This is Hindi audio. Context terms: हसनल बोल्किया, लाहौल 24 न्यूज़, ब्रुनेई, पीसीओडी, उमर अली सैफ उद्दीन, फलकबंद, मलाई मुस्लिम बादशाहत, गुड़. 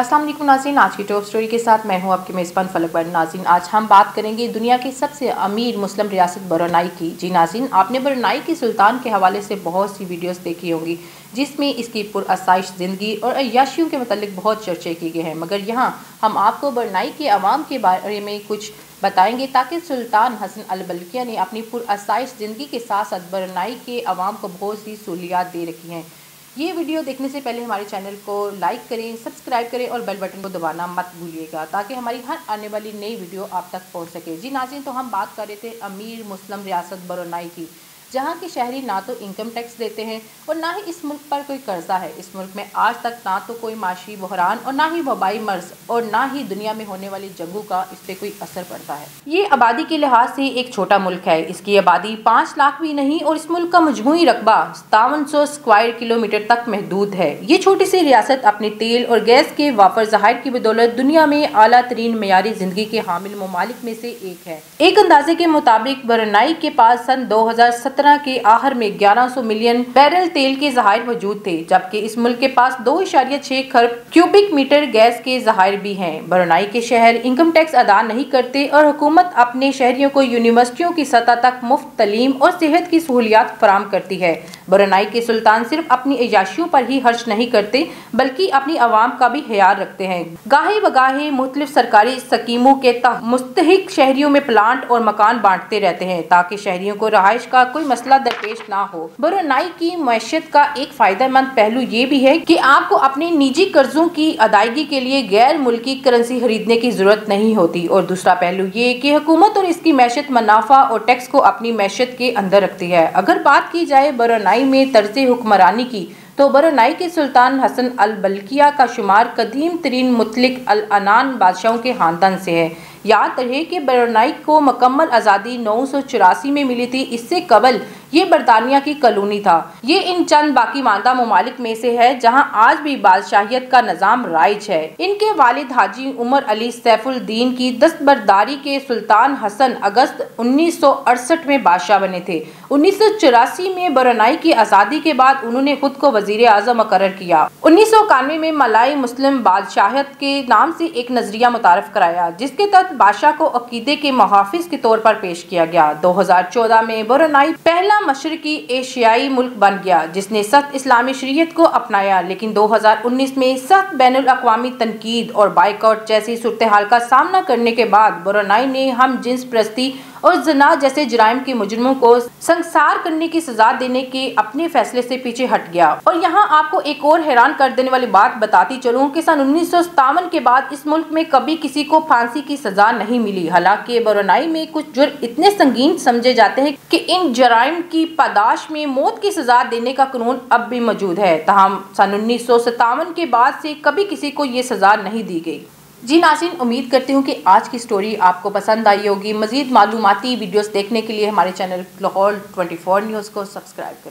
अस्सलाम वालेकुम नाज़रीन, आज की टॉप स्टोरी के साथ मैं हूं आपके मेज़बान फलकबंद। नाज़रीन, आज हम बात करेंगे दुनिया की सबसे अमीर मुस्लिम रियासत ब्रुनेई की। जी नाज़रीन, आपने ब्रुनेई के सुल्तान के हवाले से बहुत सी वीडियोस देखी होंगी जिसमें इसकी पुरअसाइश ज़िंदगी और अय्याशियों के मतलब बहुत चर्चे किए गए हैं, मगर यहाँ हम आपको ब्रुनेई के आवाम के बारे में कुछ बताएंगे ताकि सुल्तान हसनल बोल्किया ने अपनी पुरअसाइश ज़िंदगी के साथ साथ ब्रुनेई के आवाम को बहुत सी सहूलियात दे रखी हैं। ये वीडियो देखने से पहले हमारे चैनल को लाइक करें, सब्सक्राइब करें और बेल बटन को दबाना मत भूलिएगा ताकि हमारी हर आने वाली नई वीडियो आप तक पहुंच सके। जी नाज़रीन, तो हम बात कर रहे थे अमीर मुस्लिम रियासत ब्रुनेई की, जहां के शहरी ना तो इनकम टैक्स देते हैं और ना ही इस मुल्क पर कोई कर्जा है। इस मुल्क में आज तक ना तो कोई माशी बहरान और ना ही वबाई मर्ज और ना ही दुनिया में होने वाली जंगों का इस पर कोई असर पड़ता है। ये आबादी के लिहाज से एक छोटा मुल्क है। इसकी आबादी 5 लाख भी नहीं और इस मुल्क का मजमूई रकबा 5700 स्क्वायर किलोमीटर तक महदूद है। ये छोटी सी रियासत अपने तेल और गैस के वाफर जहायर की बदौलत दुनिया में आला तरीन मयारी जिंदगी के हामिल ममालिक में से एक है। एक अंदाजे के मुताबिक ब्रुनेई के पास सन 2017 के आहर में 1100 मिलियन बैरल तेल के जहायर मौजूद थे, जबकि इस मुल्क के पास 2.6 खरब क्यूबिक मीटर गैस के जहायर भी हैं। ब्रुनेई के शहर इनकम टैक्स अदा नहीं करते और हुकूमत अपने शहरियों को यूनिवर्सिटियों की सतह तक मुफ्त तलीम और सेहत की सहूलियात फराम करती है। ब्रुनेई के सुल्तान सिर्फ अपनी अय्याशियों पर ही खर्च नहीं करते बल्कि अपनी आवाम का भी ख्याल रखते हैं। गाहे बगाहे मुख्तलिफ सरकारी स्कीमों के तहत मुस्तहिक शहरियों में प्लांट और मकान बांटते रहते हैं ताकि शहरियों को रहाइश का कोई मसला दरपेश ना हो। ब्रुनेई की मैशियत का एक फायदेमंद पहलू ये भी है कि आपको अपने निजी कर्जों की अदायगी के लिए गैर मुल्की करेंसी खरीदने की जरूरत नहीं होती और दूसरा पहलू ये कि हुकूमत और इसकी मैशियत मुनाफा और टैक्स को अपनी मैशियत के अंदर रखती है। अगर बात की जाए ब्रुनेई में तर्ज हुक्मरानी की, तो ब्रुनेई के सुल्तान हसनल बोल्किया का शुमार कदीम तरीन मुतलिक अल अनान बादशाहों के खानदान से है। याद रहे कि ब्रुनेई को मुकम्मल आज़ादी 984 में मिली थी। इससे कबल ये बरतानिया की कॉलोनी था। ये इन चंद बाकी मानदा ममालिक में से है जहां आज भी बादशाहियत का निज़ाम राइज है। इनके वालिद हाजी उमर अली सैफ उद्दीन की दस्तबरदारी के सुल्तान हसन अगस्त 1968 में बादशाह बने थे। 1984 में ब्रुनेई की आज़ादी के बाद उन्होंने खुद को वजीर आज़म मुकर्रर किया। 1991 में मलाई मुस्लिम बादशाहत के नाम से एक नजरिया मुतारफ कराया जिसके तहत बादशाह को अकीदे के मुहाफिज के तौर पर पेश किया गया। 2014 में ब्रुनेई पहला मशरकी एशियाई मुल्क बन गया जिसने सख्त इस्लामी शरीयत को अपनाया, लेकिन 2019 में सख्त बैनुल अक्वामी तनकीद और बाइकआउट जैसी सूरतहाल का सामना करने के बाद ब्रुनेई ने हम जिन्स परस्ती और जना जैसे जराइम के मुजरिमों को संसार करने की सजा देने के अपने फैसले से पीछे हट गया। और यहाँ आपको एक और हैरान कर देने वाली बात बताती चलूँ कि सन 1957 के बाद इस मुल्क में कभी किसी को फांसी की सजा नहीं मिली। हालांकि ब्रुनेई में कुछ जुर्म इतने संगीन समझे जाते हैं कि इन जराइम की पादाश में मौत की सजा देने का कानून अब भी मौजूद है, तहम सन 1957 के बाद से कभी किसी को ये सजा नहीं दी गई। जी नाज़रीन, उम्मीद करती हूँ कि आज की स्टोरी आपको पसंद आई होगी। मज़ीद मालूमाती वीडियोस देखने के लिए हमारे चैनल लाहौल 24 न्यूज़ को सब्सक्राइब करें।